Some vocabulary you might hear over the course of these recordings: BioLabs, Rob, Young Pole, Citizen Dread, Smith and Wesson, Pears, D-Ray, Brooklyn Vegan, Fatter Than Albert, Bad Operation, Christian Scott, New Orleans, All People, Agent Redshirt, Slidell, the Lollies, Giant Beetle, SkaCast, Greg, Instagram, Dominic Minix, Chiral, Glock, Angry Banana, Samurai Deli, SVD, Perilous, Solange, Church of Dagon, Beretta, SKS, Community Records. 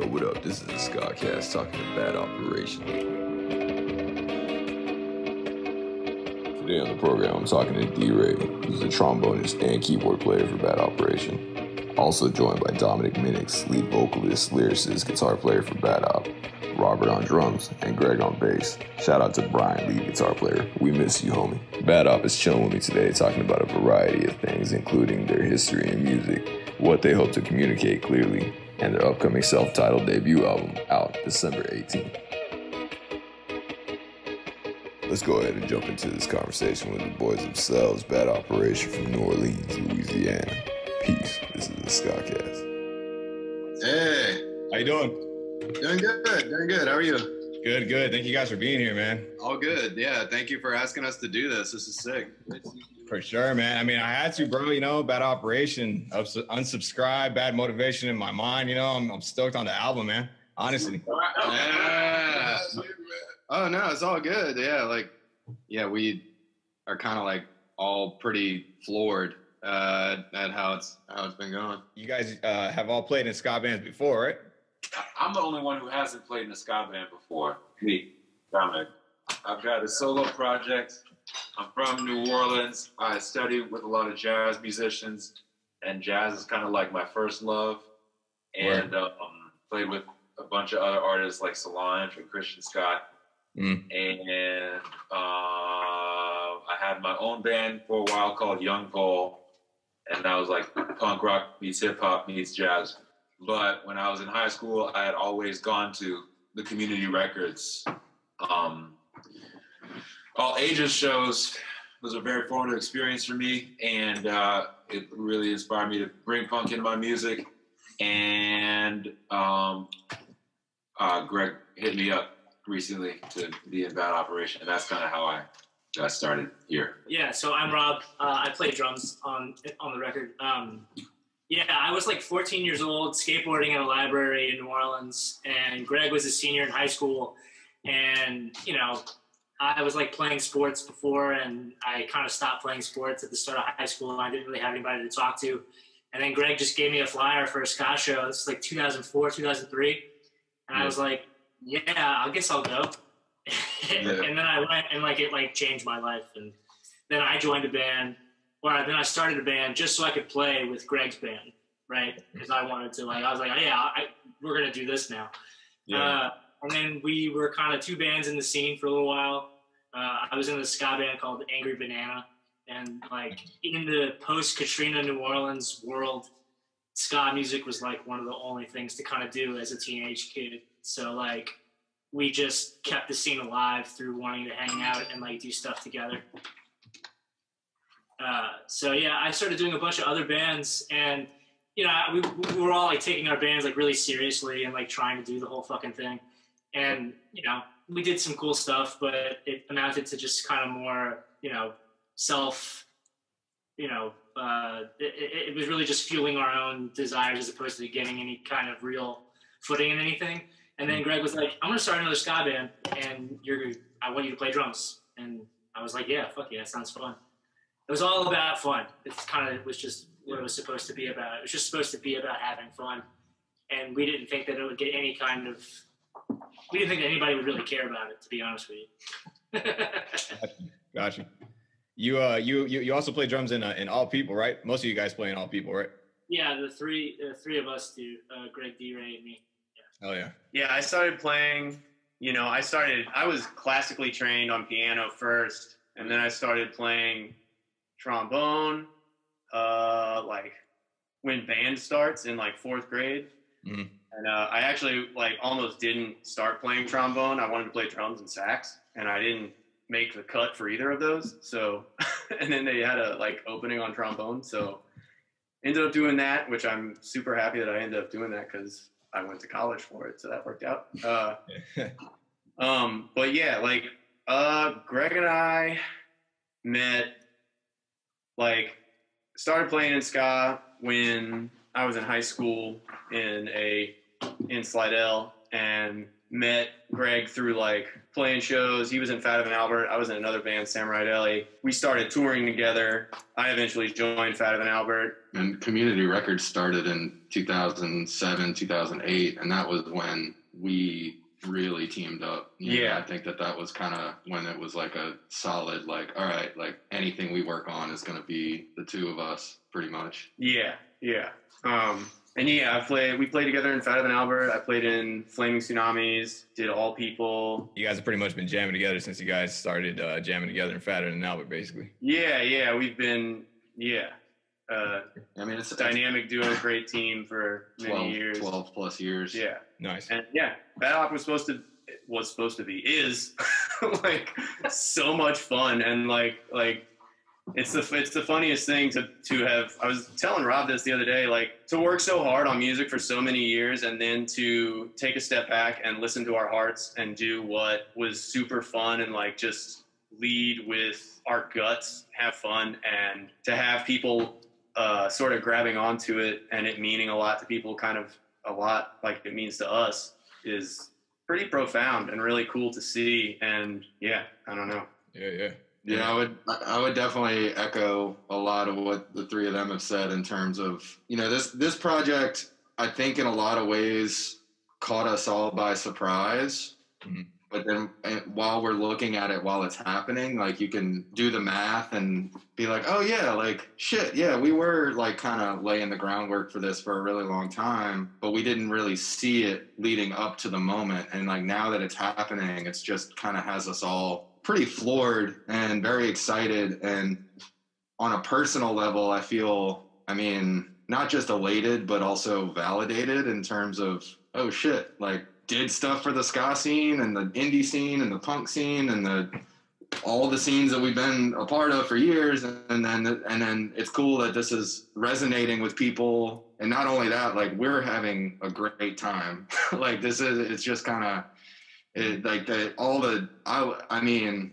Yo, what up? This is the SkaCast talking to Bad Operation. Today on the program, I'm talking to D-Ray, who's a trombonist and keyboard player for Bad Operation. Also joined by Dominic Minix, lead vocalist, lyricist, guitar player for Bad Op, Robert on drums, and Greg on bass. Shout out to Brian, lead guitar player. We miss you, homie. Bad Op is chilling with me today, talking about a variety of things, including their history in music, what they hope to communicate clearly, and their upcoming self-titled debut album, out December 18th. Let's go ahead and jump into this conversation with the boys themselves, Bad Operation from New Orleans, Louisiana. Peace. This is the SkaCast. Hey. How you doing? Doing good. Doing good. How are you? Good, good. Thank you guys for being here, man. All good. Yeah, thank you for asking us to do this. This is sick. For sure, man. I mean, I had to, bro, you know, Bad Operation, unsubscribe, Bad Motivation in my mind, you know, I'm stoked on the album, man, honestly. Yeah. Oh, no, it's all good. Yeah, like, yeah, we are kind of like all pretty floored at how it's been going. You guys have all played in ska bands before, right? I'm the only one who hasn't played in a ska band before, me, Dominic. I've got a solo project. I'm from New Orleans. I study with a lot of jazz musicians, and jazz is kind of like my first love. And played with a bunch of other artists like Solange and Christian Scott. And I had my own band for a while called Young Pole, and that was like punk rock meets hip hop meets jazz. But when I was in high school, I had always gone to the Community Records. All ages shows. It was a very formative experience for me, and it really inspired me to bring punk into my music. And Greg hit me up recently to be in Bad Operation, and that's kind of how I got started here. Yeah, so I'm Rob. I play drums on the record. Yeah, I was like 14 years old, skateboarding at a library in New Orleans, and Greg was a senior in high school, and, you know, I was like playing sports before, and I kind of stopped playing sports at the start of high school, and I didn't really have anybody to talk to. And then Greg just gave me a flyer for a ska show. This is like 2004, 2003. And I was like, yeah, I guess I'll go. And then I went, and like it like changed my life. And then I joined a band, or then I started a band just so I could play with Greg's band, right? Because I wanted to, like, I was like, oh, yeah, we're going to do this now. Yeah. And then we were kind of two bands in the scene for a little while. I was in a ska band called Angry Banana. And like in the post-Katrina New Orleans world, ska music was like one of the only things to kind of do as a teenage kid. So like we just kept the scene alive through wanting to hang out and like do stuff together. So yeah, I started doing a bunch of other bands, and you know, we were all like taking our bands like really seriously and like trying to do the whole fucking thing. And, you know, we did some cool stuff, but it amounted to just kind of more, you know, self, you know, it was really just fueling our own desires as opposed to getting any kind of real footing in anything. And then Greg was like, I'm going to start another ska band, and I want you to play drums. And I was like, yeah, fuck yeah, that sounds fun. It was all about fun. It's kind of, it was just what it was supposed to be about. It was just supposed to be about having fun. And we didn't think that it would get any kind of, we didn't think that anybody would really care about it, to be honest with you. Gotcha. You also play drums in All People, right? Most of you guys play in All People, right? Yeah, the three of us do. Greg, D-Ray, and me. Yeah. Oh yeah. Yeah, I started playing. You know, I was classically trained on piano first, and then I started playing trombone. Like when band starts in like fourth grade. Mm-hmm. And I actually like almost didn't start playing trombone. I wanted to play drums and sax, and I didn't make the cut for either of those. So, and then they had a like opening on trombone. So ended up doing that, which I'm super happy that I ended up doing that because I went to college for it. So that worked out. But yeah, like Greg and I met, like started playing in ska when I was in high school in Slidell, and met Greg through like playing shows. He was in Fatter Than Albert. I was in another band, Samurai Deli. We started touring together. I eventually joined Fatter Than Albert. And Community Records started in 2007, 2008. And that was when we really teamed up. I think that was kind of when it was like a solid, like, all right, like anything we work on is going to be the two of us pretty much. And we played together in Fatter Than Albert. I played in Flaming Tsunamis, did All People. You guys have pretty much been jamming together since you guys started jamming together in Fatter Than Albert, basically. We've been I mean, it's dynamic duo, great team for many 12 plus years. Yeah. Nice. And Bad Op is like so much fun. And like, it's the funniest thing to have. I was telling Rob this the other day, like to work so hard on music for so many years and then to take a step back and listen to our hearts and do what was super fun and like just lead with our guts, have fun, and to have people sort of grabbing onto it and it meaning a lot to people, kind of a lot like it means to us, is pretty profound and really cool to see. And I don't know. Yeah, I would definitely echo a lot of what the three of them have said in terms of, you know, this project, I think in a lot of ways caught us all by surprise. Mm-hmm. But then while we're looking at it, while it's happening, like you can do the math and be like, oh yeah, like shit. Yeah. We were like kind of laying the groundwork for this for a really long time, but we didn't really see it leading up to the moment. And like now that it's happening, it's just kind of has us all pretty floored and very excited. And on a personal level, I feel, I mean, not just elated, but also validated in terms of, oh shit, like, did stuff for the ska scene and the indie scene and the punk scene and all the scenes that we've been a part of for years. And then it's cool that this is resonating with people. And not only that, like we're having a great time. Like this is, it's just kind of like the, all the, I mean,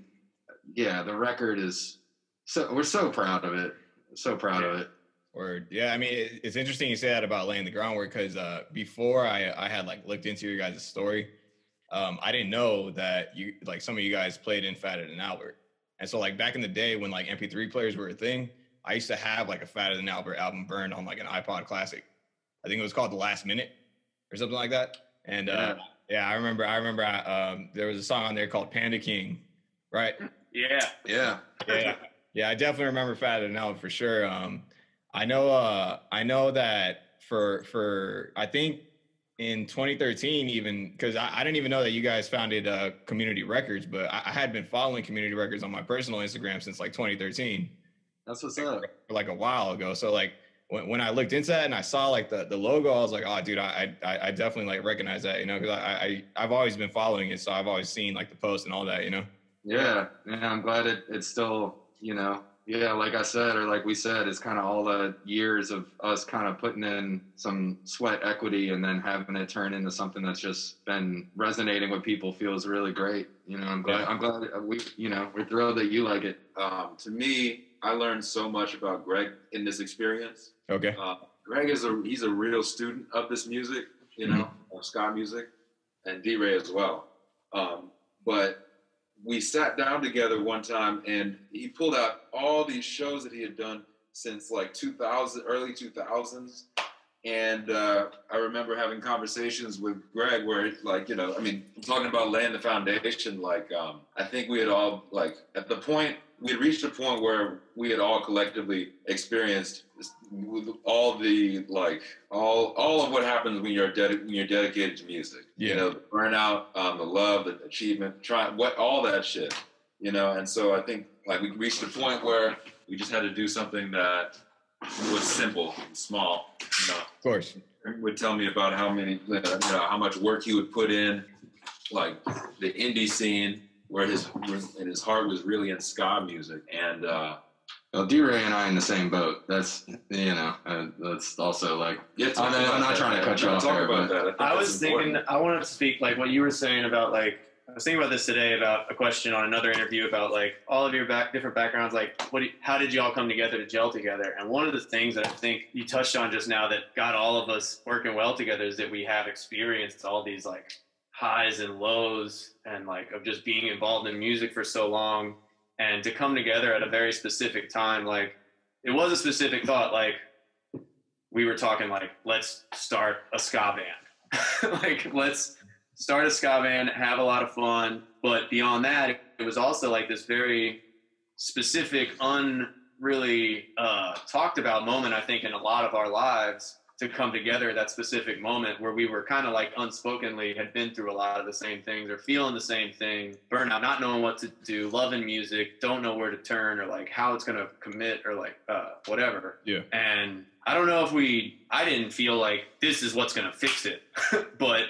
yeah, the record is so, we're so proud of it. So proud of it. Word. Yeah, I mean, it's interesting you say that about laying the groundwork, because before I had like looked into your guys' story, I didn't know that you, like some of you guys played in Fatter Than Albert. And so like back in the day when like MP3 players were a thing, I used to have like a Fatter Than Albert album burned on like an iPod Classic. I think it was called The Last Minute or something like that. And I remember, there was a song on there called Panda King, right? Yeah. Yeah, I definitely remember Fatter Than Albert for sure. I know that for I think in 2013 even, because I didn't even know that you guys founded Community Records, but I had been following Community Records on my personal Instagram since like 2013. That's what's up. For like a while ago. So like when I looked into that and I saw like the logo, I was like, oh dude, I definitely like recognize that, you know, because I've always been following it. So I've always seen like the posts and all that, you know? Yeah, I'm glad it's still, you know. Yeah, like I said, or like we said, it's kind of all the years of us kind of putting in some sweat equity and then having it turn into something that's just been resonating with people feels really great. You know, I'm glad we, you know, we're thrilled that you like it. To me, I learned so much about Greg in this experience. Okay. Greg he's a real student of this music, you know, of ska music, and D-Ray as well. But we sat down together one time and he pulled out all these shows that he had done since like 2000, early 2000s. And I remember having conversations with Greg where like, you know, I mean, I'm talking about laying the foundation. Like, I think we had all like at the point, we had reached a point where we had all collectively experienced all the, like all of what happens when you're dedicated to music, you know, the burnout, the love, the achievement, all that shit, you know? And so I think like we reached a point where we just had to do something that was simple and small, you know? Of course. It would tell me about how much work he would put in, like the indie scene, where his heart was really in ska music. And well, D-Ray and I in the same boat. That's, you know, that's also like, I'm not trying to cut you off there. About that. I was thinking, I want to speak like what you were saying about like, I was thinking about this today about a question on another interview about like all of your different backgrounds. Like how did you all come together to gel together? And one of the things that I think you touched on just now that got all of us working well together is that we have experienced all these like highs and lows and like of just being involved in music for so long, and to come together at a very specific time. Like, it was a specific thought. Like, we were talking like, let's start a ska band. Like, let's start a ska band, have a lot of fun. But beyond that, it was also like this very specific, talked about moment, I think, in a lot of our lives, to come together at that specific moment where we were kind of like unspokenly had been through a lot of the same things or feeling the same thing, burnout, not knowing what to do, loving music, don't know where to turn or like how it's going to commit or like whatever. Yeah. And I don't know if I didn't feel like this is what's going to fix it, but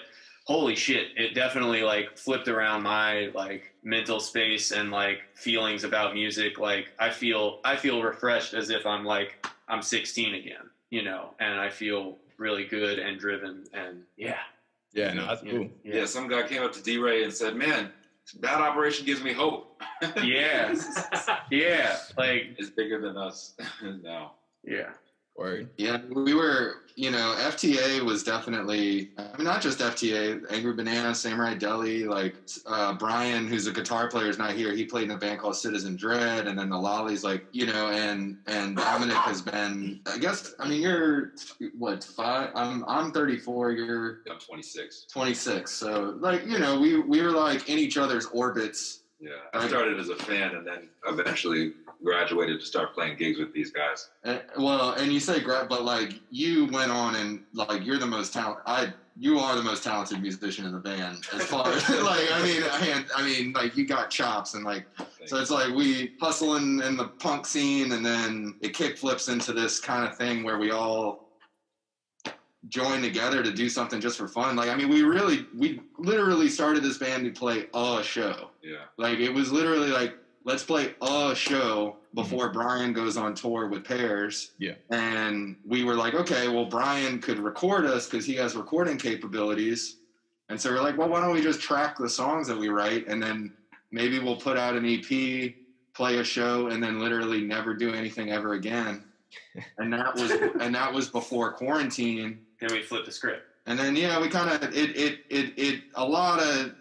holy shit, it definitely like flipped around my like mental space and like feelings about music. Like I feel refreshed, as if I'm like, I'm 16 again. You know, and I feel really good and driven, and yeah, no, that's cool. Yeah, some guy came up to D-Ray and said, "Man, Bad Operation gives me hope." Yeah, yeah, like it's bigger than us now. Yeah, word. Yeah, we were, you know, FTA was definitely. I mean, not just FTA, Angry Banana, Samurai Deli. Like Brian, who's a guitar player, is not here. He played in a band called Citizen Dread, and then the Lollies. Like, you know, and Dominic has been. I guess, I mean, you're what, 5? I'm 34. I'm 26. 26. So like, you know, we were like in each other's orbits. Yeah, I started as a fan and then eventually graduated to start playing gigs with these guys. And you say grad, but like you went on and like you're the most talented. You are the most talented musician in the band as far as like I mean like you got chops and like so it's like we hustling in the punk scene and then it kickflips into this kind of thing where we all join together to do something just for fun. Like, I mean, we literally started this band to play a show. Yeah. Like, it was literally like, let's play a show before Brian goes on tour with Pears. Yeah. And we were like, okay, well, Brian could record us because he has recording capabilities. And so we're like, well, why don't we just track the songs that we write and then maybe we'll put out an EP, play a show, and then literally never do anything ever again. and that was before quarantine. Then we flipped the script. And then, yeah, we kind of, a lot of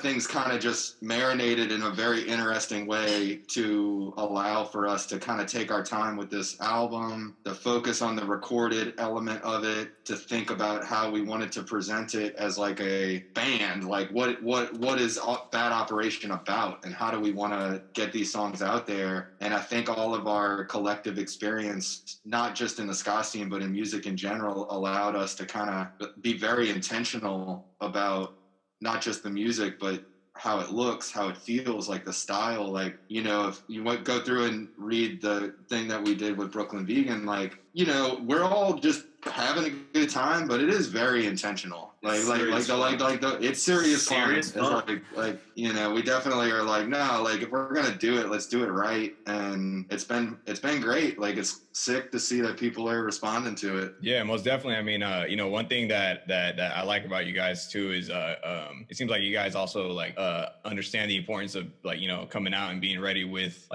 things kind of just marinated in a very interesting way to allow for us to kind of take our time with this album, to focus on the recorded element of it, to think about how we wanted to present it as like a band, like what is Bad Operation about and how do we want to get these songs out there? And I think all of our collective experience, not just in the ska scene, but in music in general, allowed us to kind of be very intentional about not just the music, but how it looks, how it feels, like the style. Like, you know, if you go through and read the thing that we did with Brooklyn Vegan, like, you know, we're all just having a good time, but it is very intentional. It's serious fun. It's like you know, we definitely are like, no, like if we're gonna do it, let's do it right. And it's been great. Like, it's sick to see that people are responding to it. Yeah, most definitely. I mean, you know, one thing that I like about you guys too is it seems like you guys also like understand the importance of like, you know, coming out and being ready with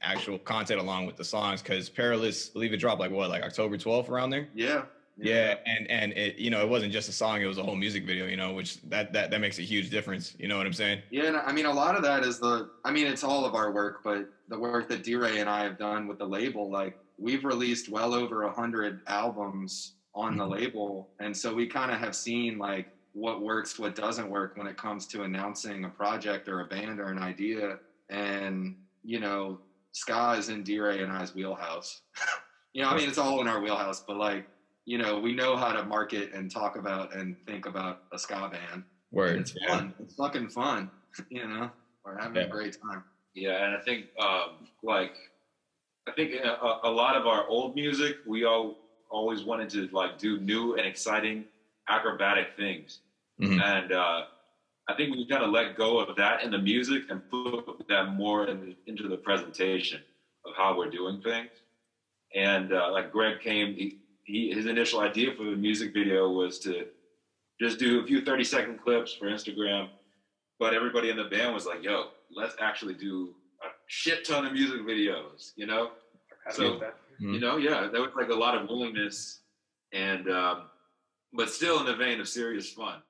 actual content along with the songs, because Perilous, I believe it dropped like what, like October 12th around there. Yeah. Yeah, and it, you know, it wasn't just a song, it was a whole music video, you know, which that makes a huge difference, you know what I'm saying? Yeah, and I mean, a lot of that is it's all of our work, but the work that D-Ray and I have done with the label, like, we've released well over 100 albums on the label, and so we kind of have seen, like, what works, what doesn't work when it comes to announcing a project or a band or an idea, and, you know, ska is in D-Ray and I's wheelhouse. You know, I mean, it's all in our wheelhouse, but, like, you know, we know how to market and talk about and think about a ska band. Word. It's fun. It's fucking fun. You know, we're having a great time. Yeah, and I think, a lot of our old music, we always wanted to, like, do new and exciting acrobatic things. Mm-hmm. And I think we kind of let go of that in the music and put that more into the presentation of how we're doing things. And, like, Greg came... His initial idea for the music video was to just do a few 30-second clips for Instagram, but everybody in the band was like, yo, let's actually do a shit ton of music videos, you know? So, you know, yeah, there was like a lot of willingness, and but still in the vein of serious fun.